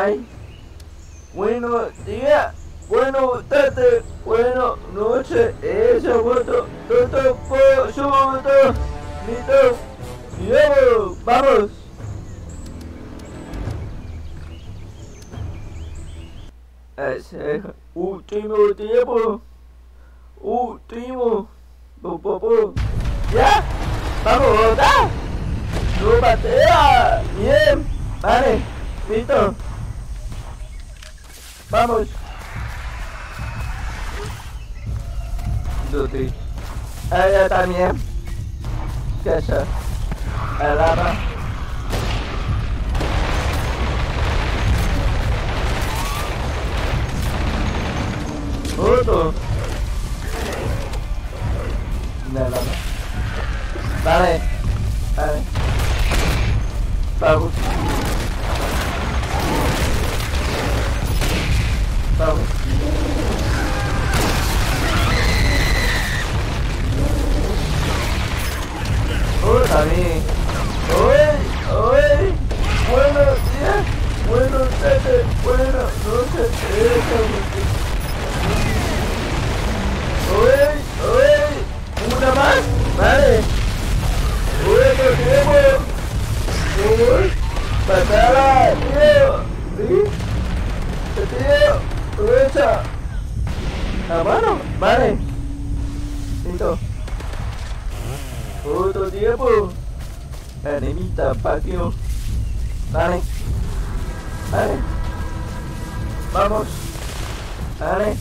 Ay, buenos días, buenas tardes, buenas noches, eso, voto, toto, pollo, voto, listo, vamos. Ese último tiempo, último, ya, vamos a votar, no patea, bien, vale, listo. Vamos. Dutri. Ella también. Casa. Alaba. Otro. Nada. Vale. Vale. Vamos. Vamos. También. Hoy. Buenos días. Buenos tardes. Buenas noches. Hoy. Una más. Vale. Bueno, tenemos. Pasada. Tío. Derecha, la mano, vale, listo. Otro tiempo, enemita, patio, vale, vale, vamos, vale,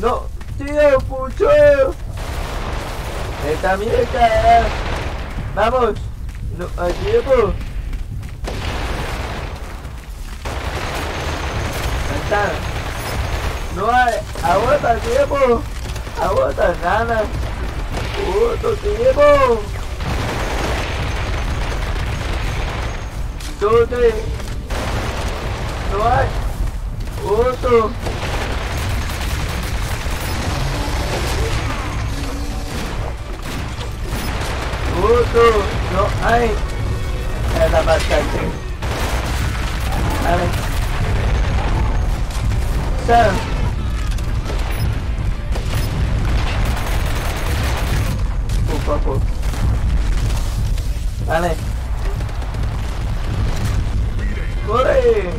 ¡No! ¡Tío, pucho! ¡Esta mierda! ¡Vamos! ¡No! ¡Al tiempo! ¡No hay! ¡Aguanta, tiempo! ¡Aguanta, nada! ¡Puto tiempo! ¡Dónde! ¡No hay! ¡Puto! ¡Puto! ¡No hay! ¡Era bastante! ¡Vale! Poco a poco. Vale. ¡Corre!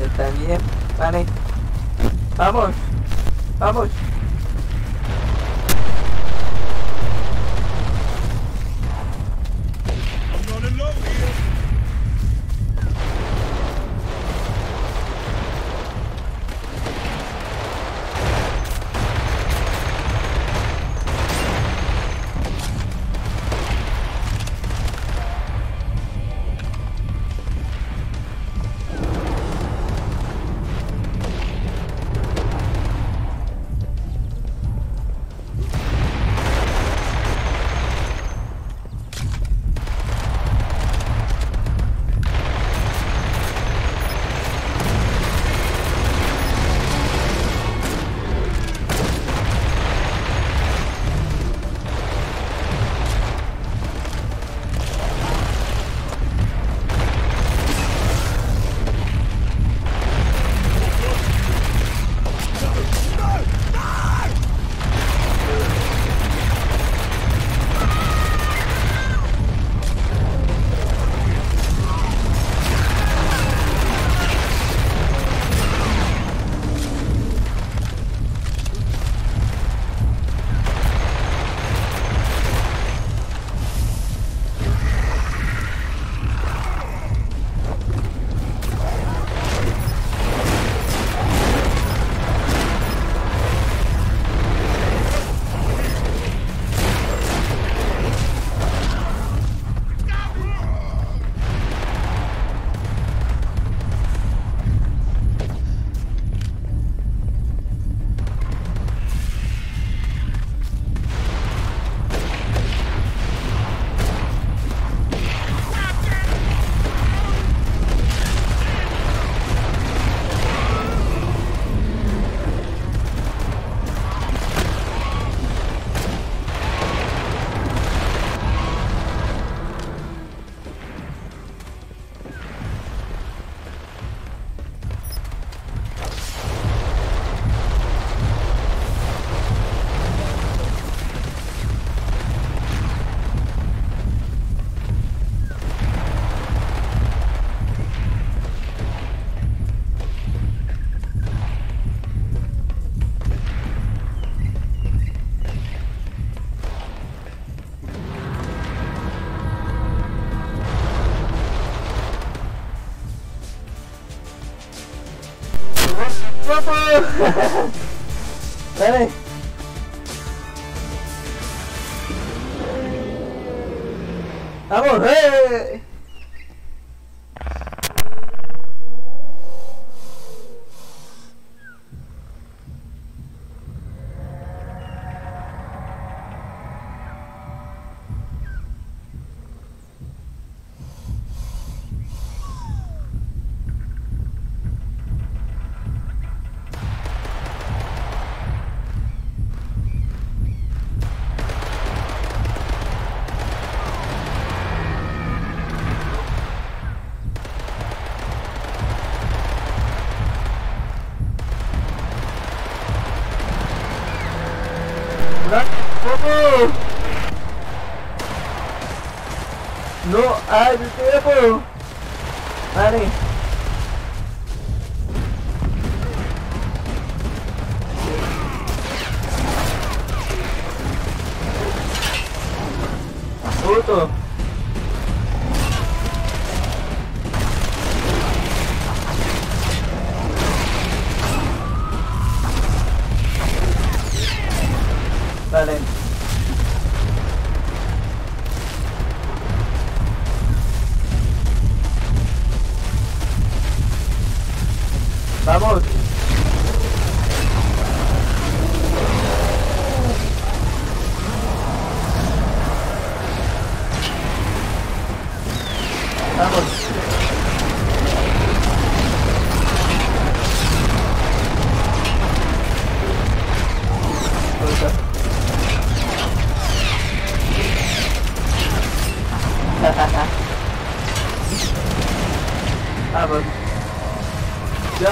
Yo también. Vale. Vamos. Vamos. Vale. Vamos, no hay tiempo. Vale. Puto. ¡Vamos! ¡Vamos! Vamos. ¡W!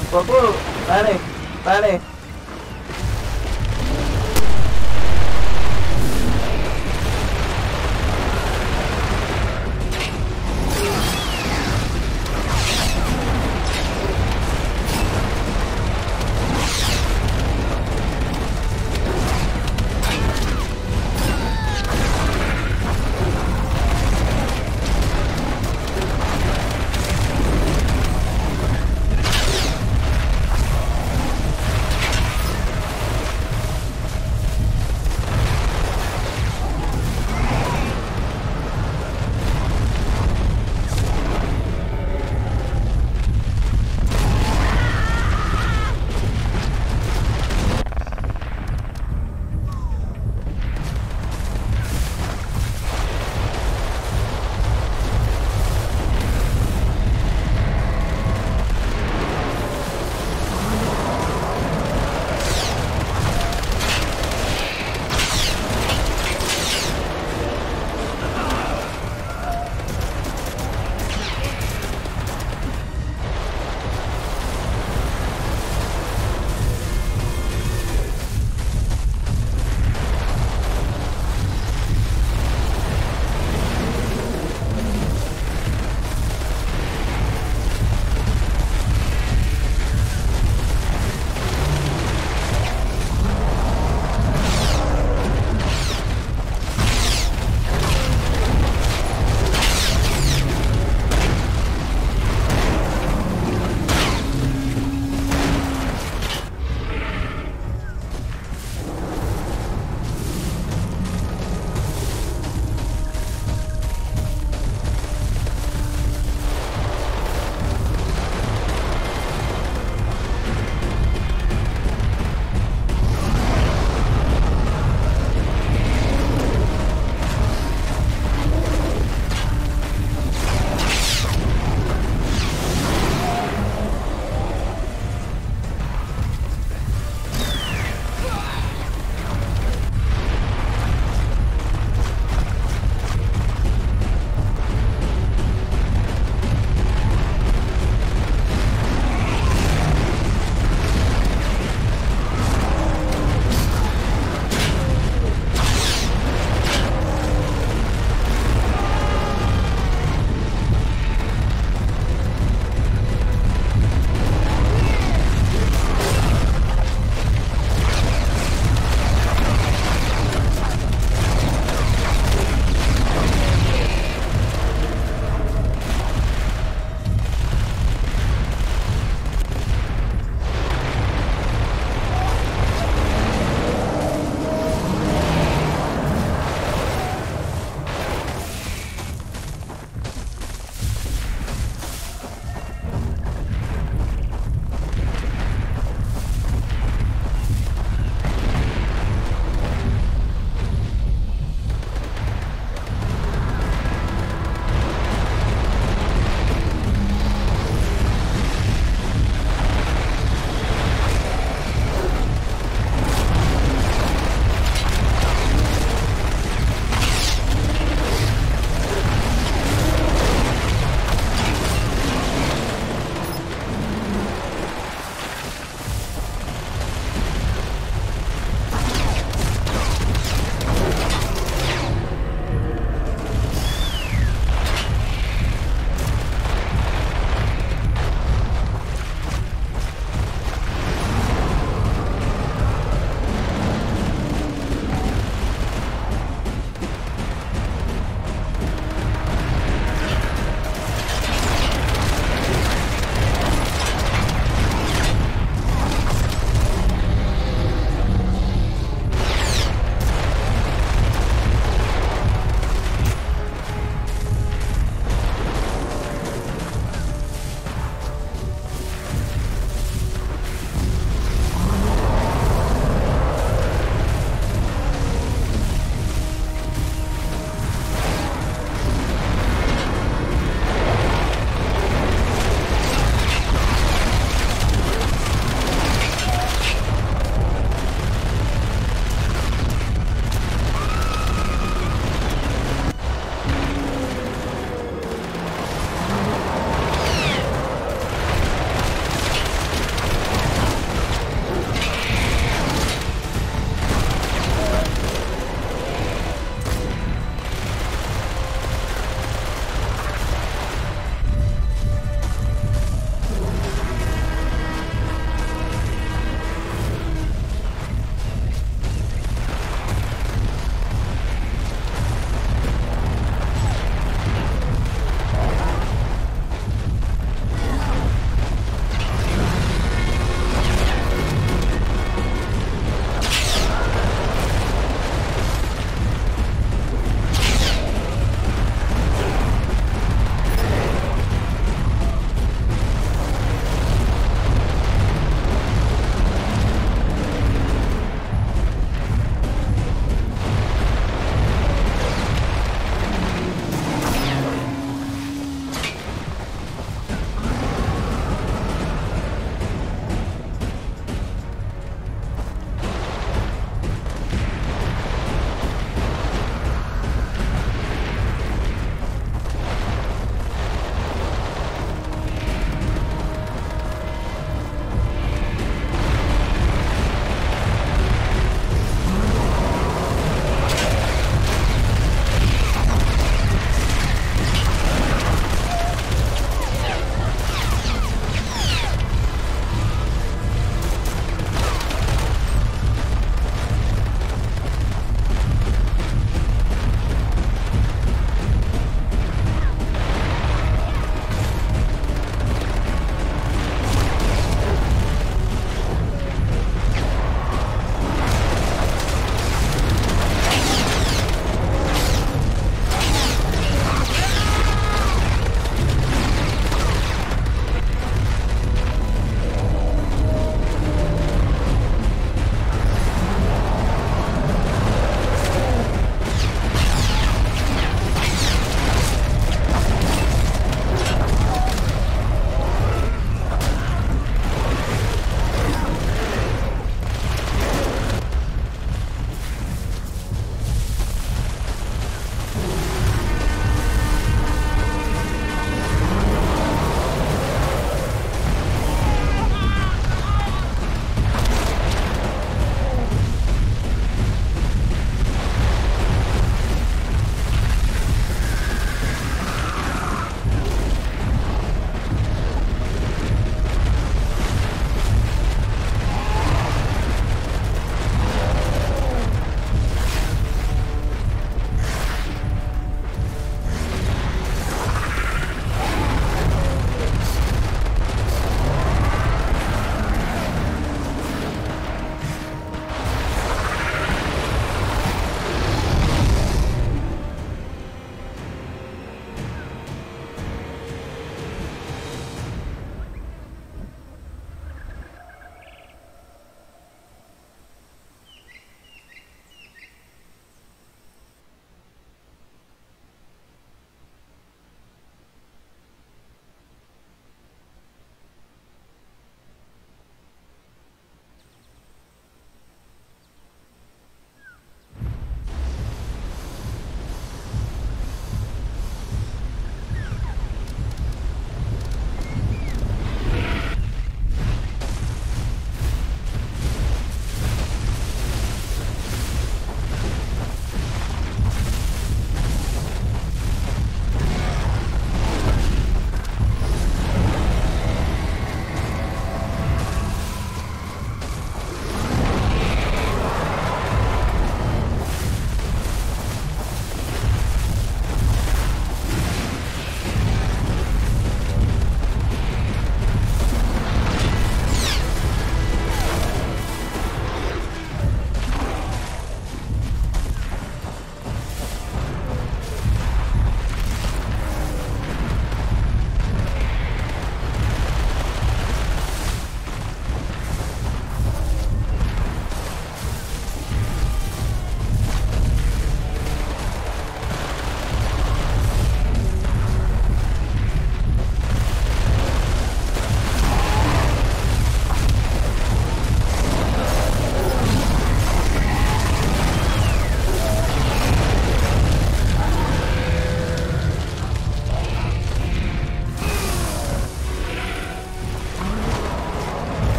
Un poco. Vale, vale.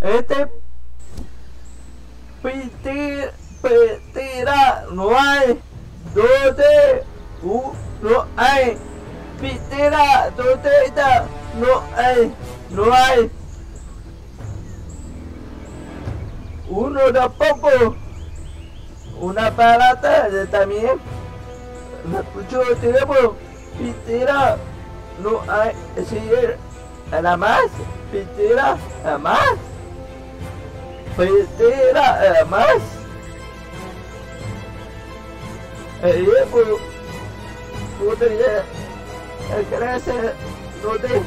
Este pitera no hay, donde no hay, pitera tortera no hay, no hay, uno tampoco, una parata también, mucho tenemos, pitera no hay, señor, nada más, pitera nada más. Pitera más. Podría crecer donde.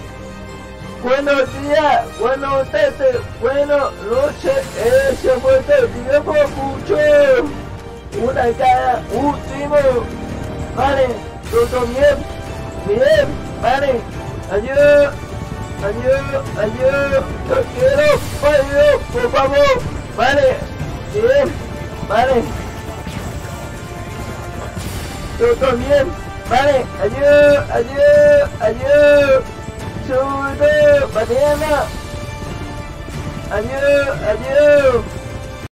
Buenos días, buenas tardes, buenas noches. Ese fue el tiempo mucho. Una cara, último. Vale, todo bien, bien, vale. Adiós. Adiós, adiós, yo quiero, adiós, por favor, vale, bien, vale, yo también, vale, adiós, adiós, adiós, sube, mañana, adiós, adiós.